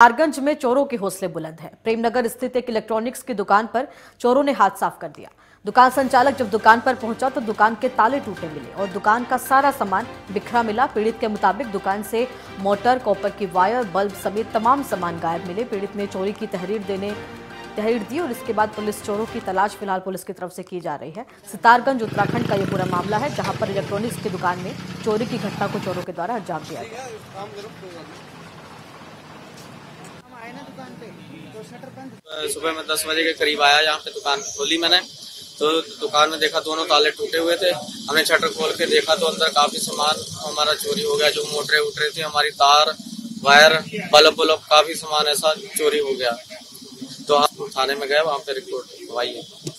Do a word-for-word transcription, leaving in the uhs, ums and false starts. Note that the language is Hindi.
सितारगंज में चोरों के हौसले बुलंद हैं। प्रेमनगर स्थित एक इलेक्ट्रॉनिक्स की दुकान पर चोरों ने हाथ साफ कर दिया। दुकान संचालक जब दुकान पर पहुंचा तो दुकान के ताले टूटे मिले और दुकान का सारा सामान बिखरा मिला। पीड़ित के मुताबिक दुकान से मोटर, कॉपर की वायर, बल्ब समेत तमाम सामान गायब मिले। पीड़ित ने चोरी की तहरीर देने तहरीर दी और इसके बाद पुलिस चोरों की तलाश फिलहाल पुलिस की तरफ से की जा रही है। सितारगंज उत्तराखंड का ये पूरा मामला है, जहाँ पर इलेक्ट्रॉनिक्स की दुकान में चोरी की घटना को चोरों के द्वारा अंजाम दिया गया। सुबह में दस बजे के करीब आया, यहाँ पे दुकान खोली मैंने तो दुकान में देखा दोनों ताले टूटे हुए थे। हमने शटर खोल के देखा तो अंदर काफी सामान हमारा चोरी हो गया। जो मोटरें उटरे थी हमारी, तार, वायर, बल्ब बल्ब काफी सामान ऐसा चोरी हो गया। तो हम थाने में गए, वहाँ पे रिपोर्ट करवाई है।